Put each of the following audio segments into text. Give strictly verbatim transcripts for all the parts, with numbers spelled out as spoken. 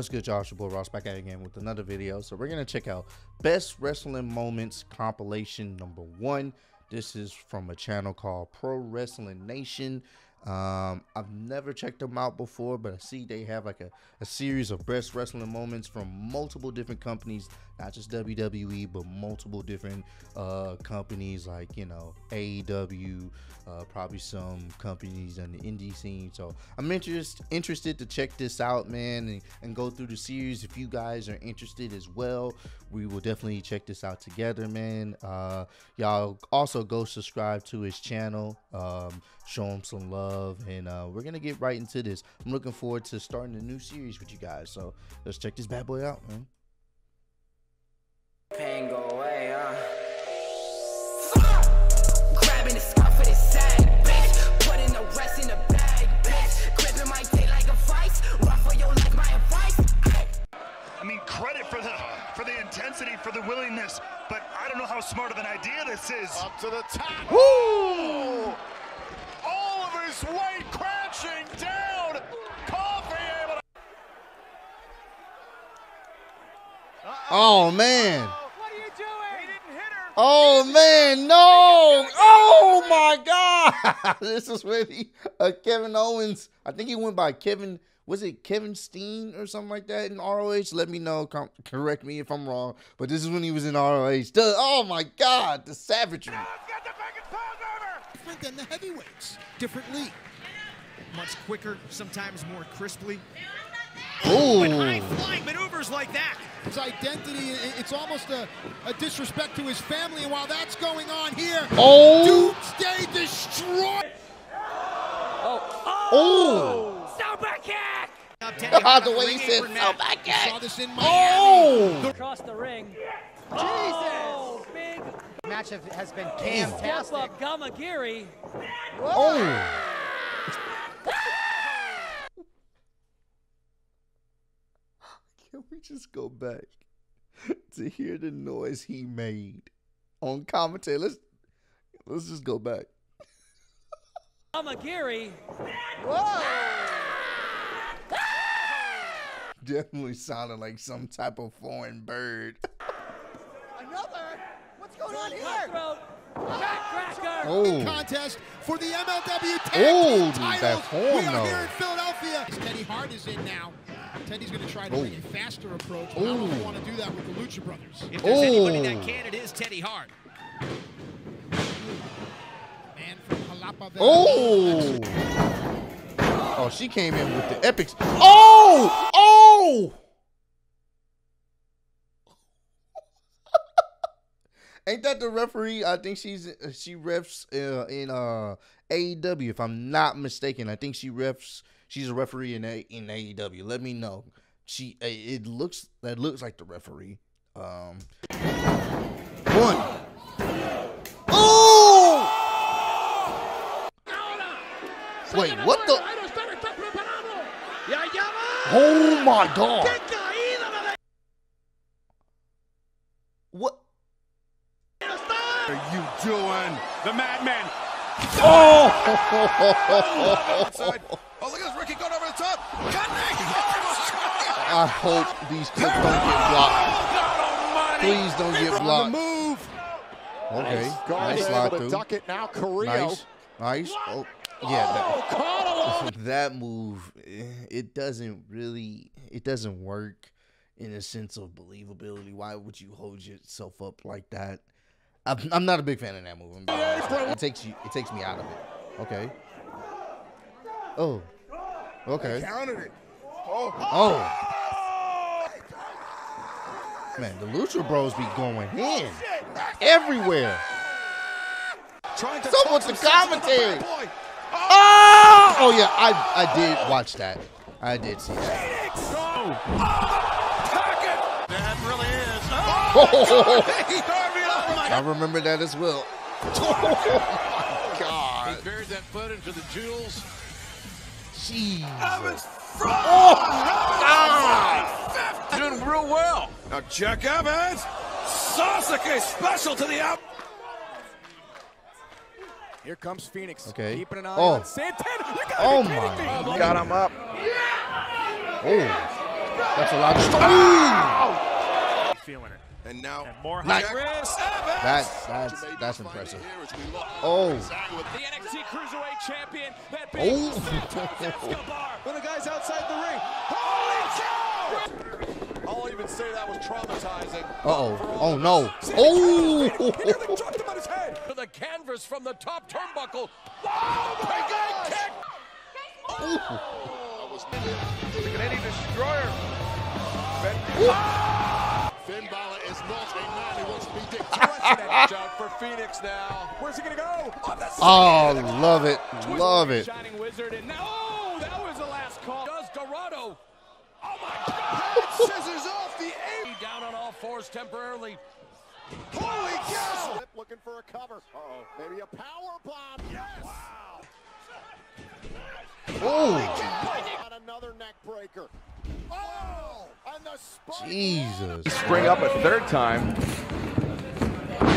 What's good, y'all? It's your boy Ross back at it again with another video. So we're gonna check out Best Wrestling Moments compilation number one. This is from a channel called Pro Wrestling Nation. Um, I've never checked them out before, but I see they have like a, a series of best wrestling moments from multiple different companies, not just W W E, but multiple different uh, companies like, you know, A E W, uh, probably some companies in the indie scene. So I'm interest, interested to check this out, man, and, and go through the series. If you guys are interested as well, we will definitely check this out together, man. Uh, y'all also go subscribe to his channel, um, show him some love. And uh, we're gonna get right into this. I'm looking forward to starting a new series with you guys, so let's check this bad boy out, man. Pain go away, huh? Grabbing the scarf for the side, bitch. Putting the rest in the bag, bitch. Gripping my dick like a vice. Rough for your like my advice. I mean, credit for the for the intensity, for the willingness, but I don't know how smart of an idea this is. Up to the top. Woo! Weight crashing down. Coffee able to... uh -oh. Oh man. What are you doing? He didn't hit her. Oh man, no. Oh my God. This is with uh, Kevin Owens. I think he went by Kevin. Was it Kevin Steen or something like that in R O H? Let me know. Com correct me if I'm wrong. But this is when he was in R O H. The, oh my God. The savagery. No, than the heavyweights, different league, much quicker, sometimes more crisply. Oh, and high flying maneuvers like that. His identity, it's almost a, a disrespect to his family. And while that's going on here, oh, Doomsday destroyed. Oh, oh, oh. So back kick. The way he said, so back kick. Saw this in Miami. Oh, across the ring. Jesus. Oh, big match has been fantastic. Step up, Gamagiri. Oh. Can we just go back to hear the noise he made on commentary? Let's let's just go back. Gamagiri. Whoa. Definitely sounded like some type of foreign bird. Another. What's going on here? Oh. Contest for the M L W tag oh, title. We are here in Philadelphia. Teddy Hart is in now. Teddy's going to try to oh. bring a faster approach. I don't want to do that with the Lucha Brothers. If there's oh. anybody that can, it is Teddy Hart. Man from Jalapa. Oh. Oh, she came in with the epics. Oh. Oh. Ain't that the referee? I think she's she refs uh, in uh, A E W, if I'm not mistaken. I think she refs. She's a referee in a, in A E W. Let me know. She it looks that looks like the referee. Um, one. Oh! Wait, what the? Oh my God! What? What are you doing? The madman. Oh! Oh, look at this. Ricky going over the top. I hope these kids don't get blocked. Please don't get blocked. Okay. Nice slide through. Now Carrillo. Nice. Oh, yeah. That, that move, it doesn't really, it doesn't work in a sense of believability. Why would you hold yourself up like that? I'm not a big fan of that move. It takes you. It takes me out of it. Okay. Oh. Okay. Oh. Oh. Man, the Lucha Bros be going in everywhere. Someone's the commentary. Oh. Oh yeah, I I did watch that. I did see that. That really is. Oh. I remember that as well. Oh my God. He buried that foot into the jewels. Jeez. Evans from oh, God. Doing real well. Now check Evans. Sasuke special to the out. Here comes Phoenix. Okay. Keeping an eye oh. on Santana. You gotta oh be kidding me. God, I'm up. Yeah. Oh. That's a lot of oh! Feeling it. And now and more high risk. That's that's that's impressive. Oh. The N X T Cruiserweight Champion. That being oh. When the guy's outside the ring. Holy cow! I'll even say that was traumatizing. Uh oh. Oh no. Oh. He dropped him on his head. To the canvas from the top turnbuckle. Oh my God! Kick. Oh. The Canadian Destroyer. Oh. Finn Balor is not a man who wants to be dictated. Out for Phoenix now. Where's he gonna go? Oh, oh love it, love it. Shining Wizard, and now oh, that was the last call. Does Dorado? Oh my God! Scissors off the eight. Down on all fours temporarily. Holy cow! Looking for a cover. Uh oh, maybe a power bomb. Yes. Wow. Oh! Another neck breaker. Oh! And the spike. Jesus. Spring up a third time.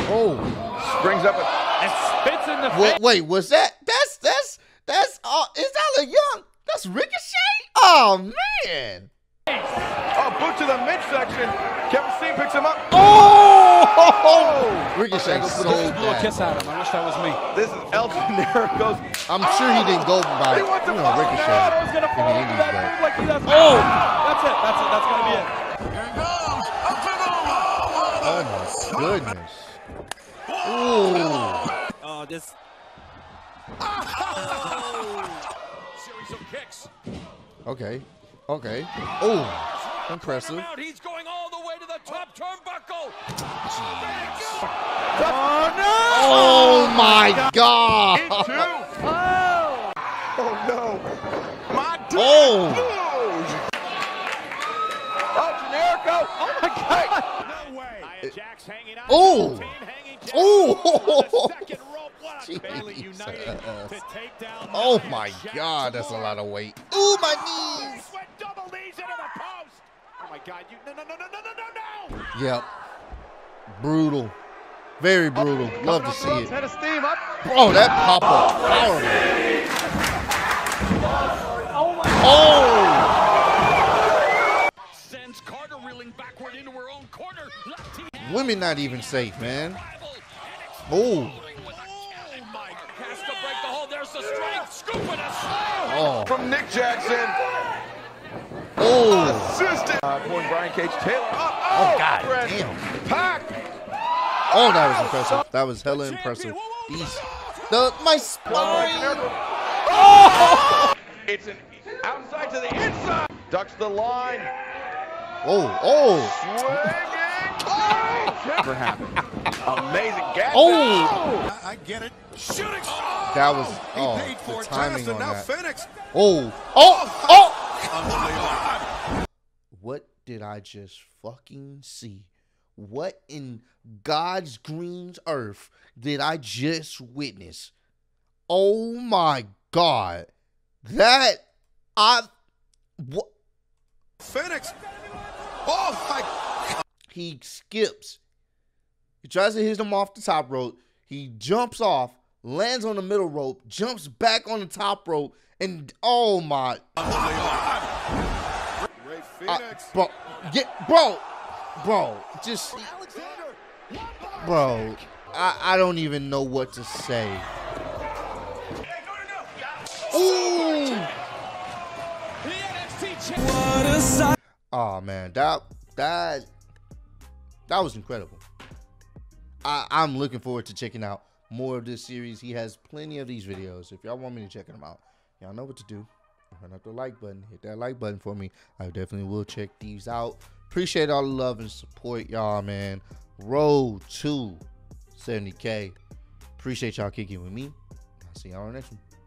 Oh! Springs up a and spits in the face. Wait, wait, was that? That's that's that's. Uh, is that a young? That's Ricochet. Oh man! Oh, boot to the midsection. Kevin Steen picks him up. Oh! Oh! Ricochet so bad. Blew a kiss at him. I wish that was me. This is Elgin. There it goes. I'm sure he didn't go by. He wants to fall down. I was gonna fall into that move like he does. Oh! That's it. That's it. That's gonna be it. Oh my goodness. Ooh. Oh, this. Oh. Series of kicks. Okay. Okay. Oh. Impressive. Out. He's going all the way to the top turnbuckle. Oh no! Oh my God! Oh. Oh no! My dude! Oh! Oh, Jericho! Oh my God! No way! Oh! Oh! Oh my God! That's a lot of weight. Oh my knees! Oh my God, you no no no no no no no. Yep. Brutal. Very brutal. Oh, Love to see it. Head of steam up. Oh, that pop up. Oh my God. Oh. Sends Carter reeling backward into her own corner. Women not even safe, man. Oh. Has to break the hole. There's the strike. Scoop and a slam. From Nick Jackson. Oh, assisted. Uh, pulling Brian Cage Taylor up. Oh, oh God, Brett. Damn. Pack. Oh, that was impressive. That was hella impressive. These, the my spine. Oh, it's an outside to the inside. Ducks the line. Oh, oh. Swinging. Never happened. Amazing. Gas. Oh, I, I get it. Shooting. Oh. That was oh, he paid for the timing on that. Phoenix. Oh, oh, oh. What did I just fucking see? What in God's green earth did I just witness? Oh my God. That I what Phoenix. Oh my God. He skips. He tries to hit him off the top rope. He jumps off, lands on the middle rope, jumps back on the top rope, and oh my I, bro, yeah, bro, bro, just, bro, I, I don't even know what to say. Ooh. Oh man, that, that, that was incredible. I, I'm looking forward to checking out more of this series. He has plenty of these videos. If y'all want me to check them out, y'all know what to do. Turn up the like button, hit that like button for me. I definitely will check these out. Appreciate all the love and support, y'all, man. Road to seventy K. Appreciate y'all kicking with me. I'll see y'all on the next one.